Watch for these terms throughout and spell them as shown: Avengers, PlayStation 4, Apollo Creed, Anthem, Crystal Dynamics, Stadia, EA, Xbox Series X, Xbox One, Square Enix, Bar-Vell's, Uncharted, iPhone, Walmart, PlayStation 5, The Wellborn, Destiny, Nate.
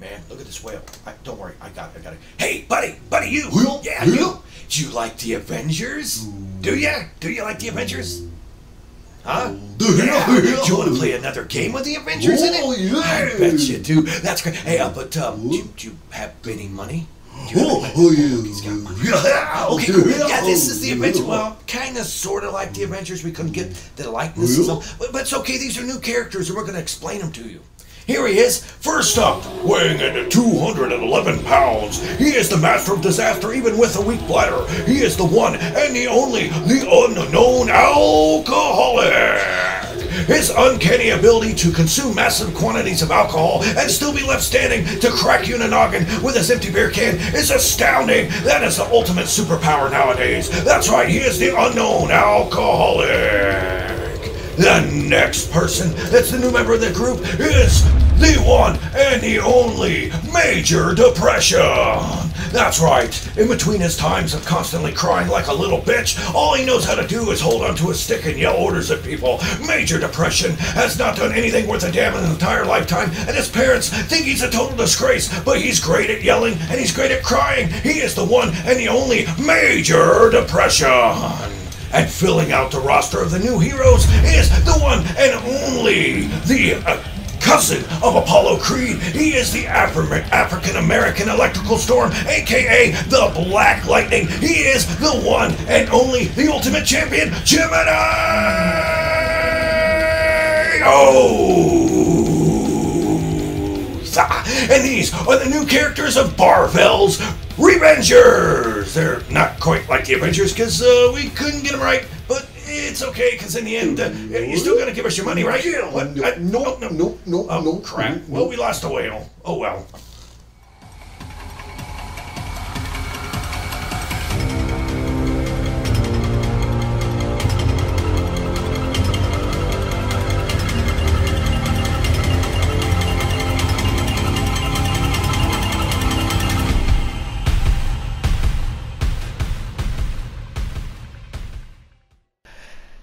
man, look at this whale. Don't worry, I got it. Hey, buddy, you. Yeah, you. Do you like the Avengers? Do you like the Avengers? Huh? Yeah. Do you want to play another game with the Avengers in it? Oh, yeah. I bet you do. That's great. Hey, but do you have any money? Oh, yeah. He's got money. Okay, cool. Yeah, this is the Avengers. Well, kind of, sort of like the Avengers. We couldn't get the likeness and stuff. But it's okay. These are new characters, and we're going to explain them to you. Here he is, first up, weighing in at 211 pounds. He is the master of disaster, even with a weak bladder. He is the one and the only, the unknown alcoholic. His uncanny ability to consume massive quantities of alcohol and still be left standing to crack you in a noggin with his empty beer can is astounding. That is the ultimate superpower nowadays. That's right, he is the unknown alcoholic. The next person that's the new member of the group is the one and the only Major Depression. That's right, in between his times of constantly crying like a little bitch, all he knows how to do is hold onto a stick and yell orders at people. Major Depression has not done anything worth a damn in his entire lifetime, and his parents think he's a total disgrace, but he's great at yelling and he's great at crying. He is the one and the only Major Depression. And filling out the roster of the new heroes is the one and only, the cousin of Apollo Creed. He is the African-American Electrical Storm, a.k.a. the Black Lightning. He is the one and only, the Ultimate Champion, Gemini! And these are the new characters of Bar-Vell's Revengers! They're not quite like the Avengers because we couldn't get them right, but it's okay because in the end, you're still going to give us your money, right? What? No, crap. Well, we lost a whale. Oh, well.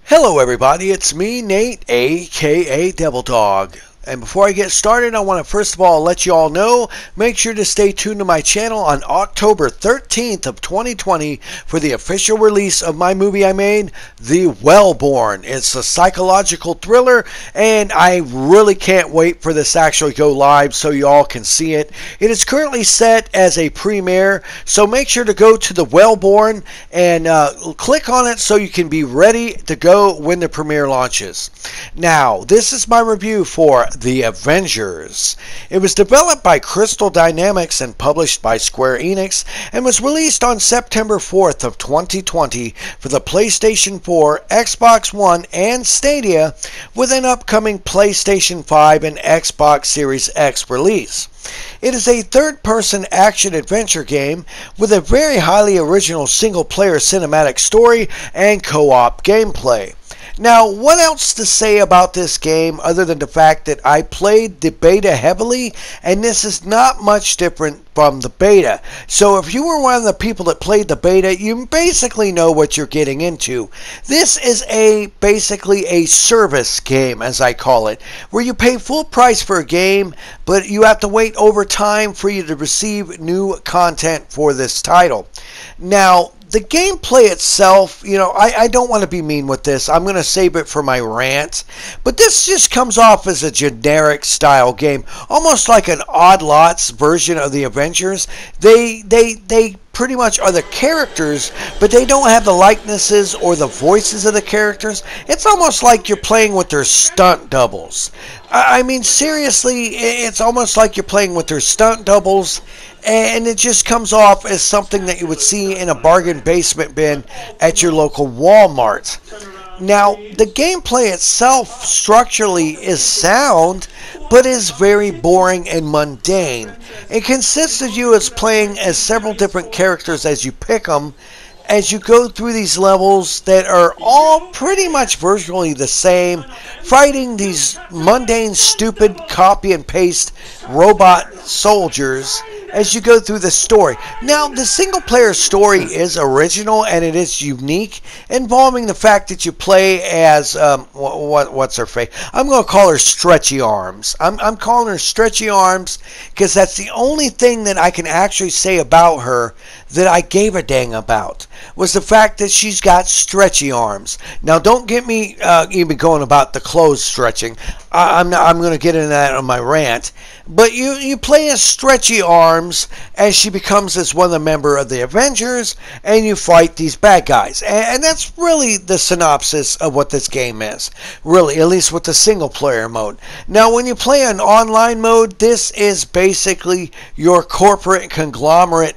Hello everybody, it's me, Nate, aka Devil Dog. And before I get started, I want to first of all let you all know, make sure to stay tuned to my channel on October 13th of 2020 for the official release of my movie I made, The Wellborn. It's a psychological thriller, and I really can't wait for this actually go live so you all can see it. It is currently set as a premiere, so make sure to go to The Wellborn and click on it so you can be ready to go when the premiere launches. Now, this is my review for The Avengers. It was developed by Crystal Dynamics and published by Square Enix and was released on September 4th of 2020 for the PlayStation 4, Xbox One, and Stadia with an upcoming PlayStation 5 and Xbox Series X release. It is a third-person action-adventure game with a very highly original single-player cinematic story and co-op gameplay. Now, what else to say about this game other than the fact that I played the beta heavily, and this is not much different from the beta. So if you were one of the people that played the beta, you basically know what you're getting into. This is basically a service game, as I call it, where you pay full price for a game, but you have to wait over time for you to receive new content for this title. Now, the gameplay itself, you know, I don't want to be mean with this. I'm going to save it for my rant. But this just comes off as a generic style game, almost like an Odd Lots version of the Avengers. They pretty much are the characters, but they don't have the likenesses or the voices of the characters. It's almost like you're playing with their stunt doubles. I mean, seriously, it's almost like you're playing with their stunt doubles, and it just comes off as something that you would see in a bargain basement bin at your local Walmart. Now, the gameplay itself structurally is sound, but is very boring and mundane. It consists of you as playing as several different characters as you pick them, as you go through these levels that are all pretty much virtually the same, fighting these mundane, stupid, copy and paste robot soldiers as you go through the story. Now, the single-player story is original and it is unique, involving the fact that you play as what's her face? I'm going to call her Stretchy Arms. I'm calling her Stretchy Arms because that's the only thing that I can actually say about her that I gave a dang about, was the fact that she's got stretchy arms. Now, don't get me even going about the clothes stretching. I'm going to get into that on my rant. But you play as Stretchy Arms as she becomes as one of the members of the Avengers, and you fight these bad guys. And that's really the synopsis of what this game is, really, at least with the single player mode. Now, when you play an online mode, this is basically your corporate conglomerate,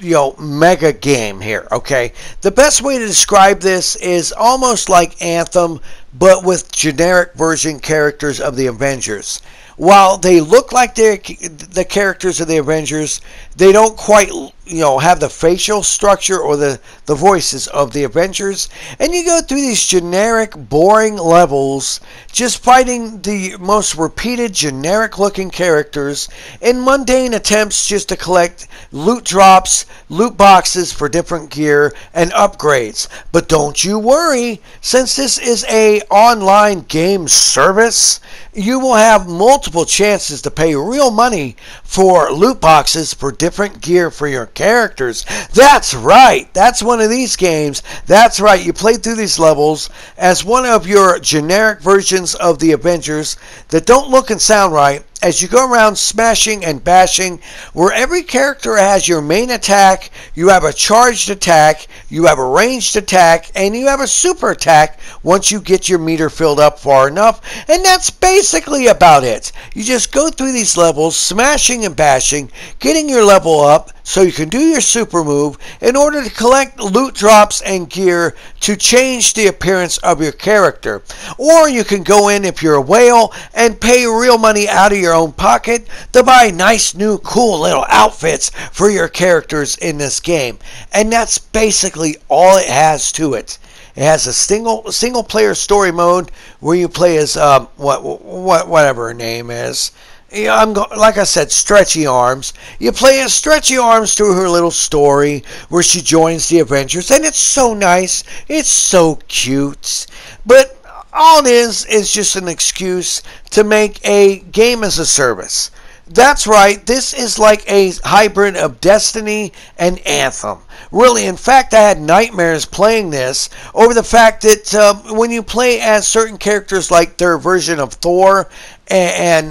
you know, mega game here, okay? The best way to describe this is almost like Anthem, but with generic version characters of the Avengers. While they look like the characters of the Avengers, they don't quite, you know, have the facial structure or the voices of the Avengers. And you go through these generic, boring levels, just fighting the most repeated, generic-looking characters in mundane attempts just to collect loot drops, loot boxes for different gear, and upgrades. But don't you worry, since this is an online game service, you will have multiple chances to pay real money for loot boxes for different gear for your characters. That's right, that's one of these games. That's right, you play through these levels as one of your generic versions of the Avengers that don't look and sound right, as you go around smashing and bashing, where every character has your main attack, you have a charged attack, you have a ranged attack, and you have a super attack once you get your meter filled up far enough. And that's basically about it. You just go through these levels, smashing and bashing, getting your level up so you can do your super move in order to collect loot drops and gear to change the appearance of your character. Or you can go in, if you're a whale, and pay real money out of your own pocket to buy nice new cool little outfits for your characters in this game. And that's basically all it has to it. It has a single player story mode where you play as whatever her name is. Like I said, Stretchy Arms. You play as Stretchy Arms through her little story where she joins the Avengers, and it's so nice, it's so cute. But all it is just an excuse to make a game as a service. That's right, this is like a hybrid of Destiny and Anthem. Really, in fact, I had nightmares playing this over the fact that when you play as certain characters like their version of Thor and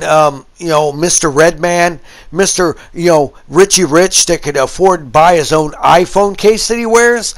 you know, Mr. Redman, Mr. you know, Richie Rich that could afford to buy his own iPhone case that he wears,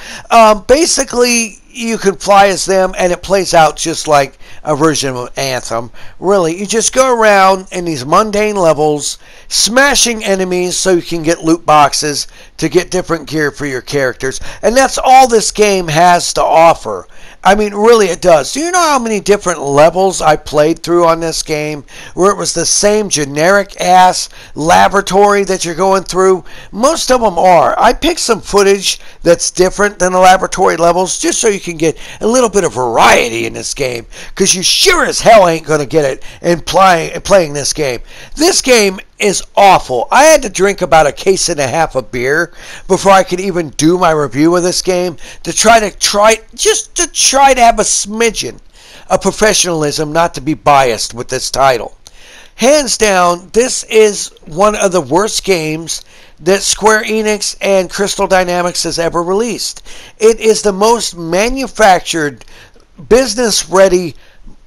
basically you can fly as them and it plays out just like a version of Anthem. Really, you just go around in these mundane levels, smashing enemies so you can get loot boxes to get different gear for your characters. And that's all this game has to offer. I mean, really, it does. Do you know how many different levels I played through on this game where it was the same generic-ass laboratory that you're going through? Most of them are. I picked some footage that's different than the laboratory levels just so you can get a little bit of variety in this game, because you sure as hell ain't going to get it in playing this game. This game is awful. I had to drink about a case and a half of beer before I could even do my review of this game to try to have a smidgen of professionalism, not to be biased with this title. Hands down, this is one of the worst games that Square Enix and Crystal Dynamics has ever released. It is the most manufactured, business-ready,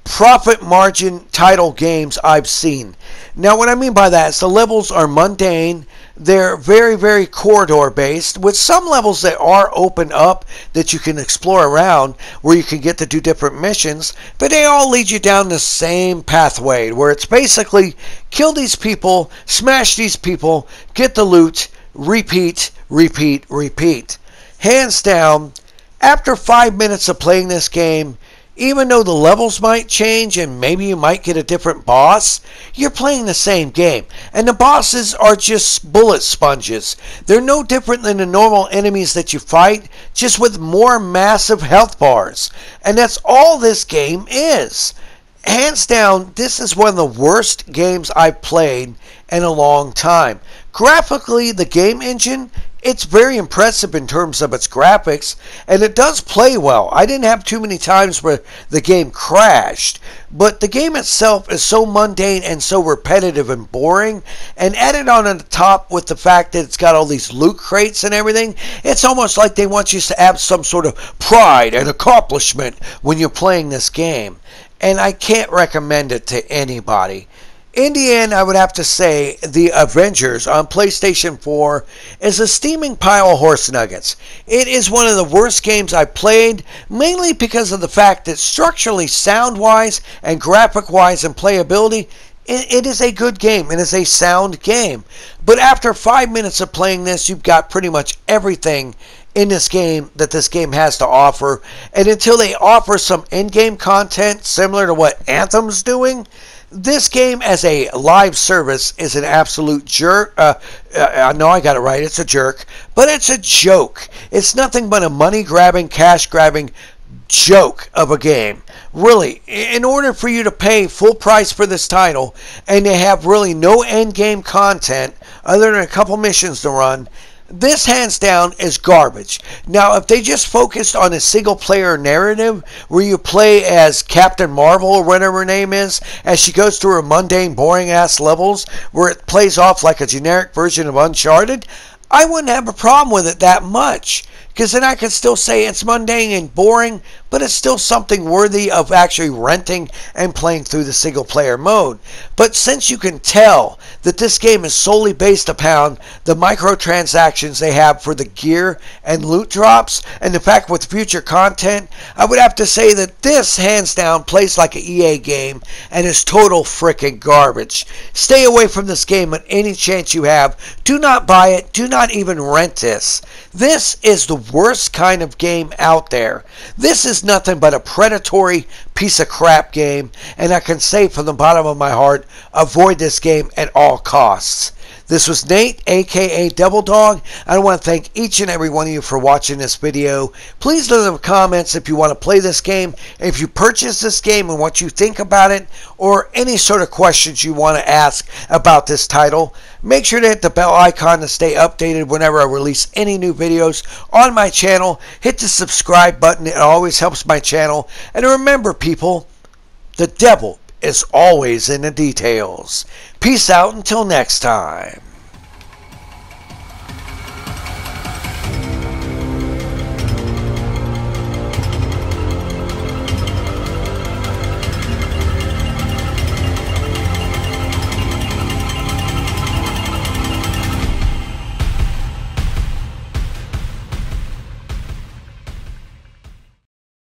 profit margin title games I've seen. Now, what I mean by that is the levels are mundane. They're very, very corridor-based, with some levels that are open up that you can explore around where you can get to do different missions, but they all lead you down the same pathway where it's basically kill these people, smash these people, get the loot, repeat, repeat, repeat. Hands down, after 5 minutes of playing this game, even though the levels might change and maybe you might get a different boss, you're playing the same game. And the bosses are just bullet sponges. They're no different than the normal enemies that you fight, just with more massive health bars. And that's all this game is. hands down, this is one of the worst games I've played in a long time. Graphically, the game engine, it's very impressive in terms of its graphics, and it does play well. I didn't have too many times where the game crashed, but the game itself is so mundane and so repetitive and boring, and added on to the top with the fact that it's got all these loot crates and everything, it's almost like they want you to have some sort of pride and accomplishment when you're playing this game, and I can't recommend it to anybody. In the end, I would have to say the Avengers on PlayStation 4 is a steaming pile of horse nuggets. It is one of the worst games I played, mainly because of the fact that structurally, sound-wise, and graphic-wise, and playability, it is a good game. It is a sound game. But after 5 minutes of playing this, you've got pretty much everything in this game that this game has to offer. And until they offer some in-game content similar to what Anthem's doing, this game as a live service is an absolute jerk. No, I got it right. It's a jerk. But it's a joke. It's nothing but a money-grabbing, cash-grabbing joke of a game. Really, in order for you to pay full price for this title, and they have really no end-game content other than a couple missions to run, this, hands down, is garbage. Now, if they just focused on a single-player narrative where you play as Captain Marvel or whatever her name is, as she goes through her mundane, boring-ass levels where it plays off like a generic version of Uncharted, I wouldn't have a problem with it that much, because then I could still say it's mundane and boring, but it's still something worthy of actually renting and playing through the single-player mode. But since you can tell that this game is solely based upon the microtransactions they have for the gear and loot drops, and the fact with future content, I would have to say that this, hands down, plays like an EA game and is total frickin' garbage. Stay away from this game at any chance you have. Do not buy it. Do not even rent this. This is the worst kind of game out there. This is nothing but a predatory piece of crap game, and I can say from the bottom of my heart, avoid this game at all costs. This was Nate, aka Devil Dog. I want to thank each and every one of you for watching this video. Please leave the comments if you want to play this game, if you purchase this game and what you think about it, or any sort of questions you want to ask about this title. Make sure to hit the bell icon to stay updated whenever I release any new videos on my channel. Hit the subscribe button. It always helps my channel. And remember, people, the devil is always in the details. Peace out until next time.